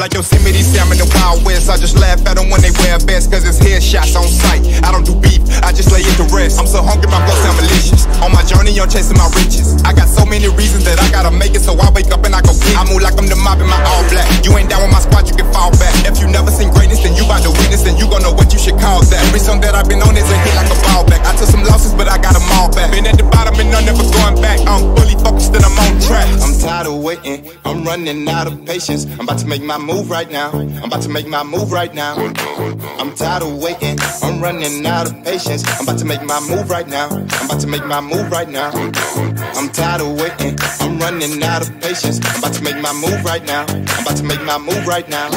like Yosemite Sam in the Wild West. I just laugh at them when they wear vests, cause it's headshots on sight. I don't do beef, I just lay it to rest. I'm so hungry, my blood sound malicious. On my journey, I'm chasing my riches. I got so many reasons that I gotta make it, so I wake up and I go get it. I move like I'm the mob in my all black. You ain't down with my squad, you can fall back. If you never seen greatness, then you bout to witness, and you gon' know what you should call that. Every song that I've been on is a hit like a ball back. I took some losses, but I got them all back. Been at the bottom and I'm never going back. I'm fully focused and I'm on track. I'm tired of waiting, I'm running out of patience. I'm about to make my move right now. I'm about to make my move right now. I'm tired of waiting, I'm running out of patience. I'm about to make my move right now. I'm about to make my move right now. I'm tired of waiting, I'm running out of patience. I'm about to make my move right now. I'm about to make my move right now.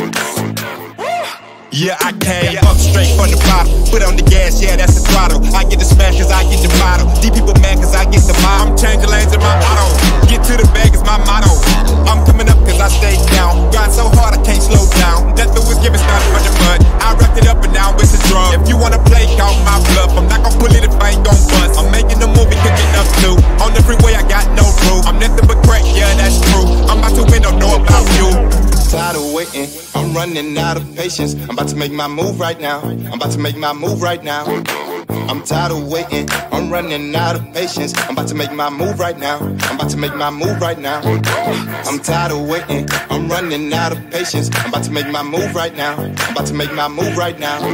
Yeah, I came up straight from the bottom. Put on the gas, yeah, that's the throttle. I get the smash cause I get the bottle. These people mad cause I get the model. I'm changing lanes in my auto. Get to the bag is my motto. I'm coming up cause I stay down. Grind so hard I can't slow down. Nothing was given, started from the mud. I wrapped it up and now it's a drug. If you wanna play, call my bluff. I'm not gon' pull it if I ain't gon' bust. I'm making a movie, cooking up too. On the freeway I got no proof. I'm nothing but crack, yeah, that's true. I'm out to win, don't know about you. Tired of waiting, I'm running out of patience. I'm about to make my move right now. I'm about to make my move right now. I'm tired of waiting, I'm running out of patience. I'm about to make my move right now. I'm about to make my move right now. I'm tired of waiting, I'm running out of patience. I'm about to make my move right now. I'm about to make my move right now.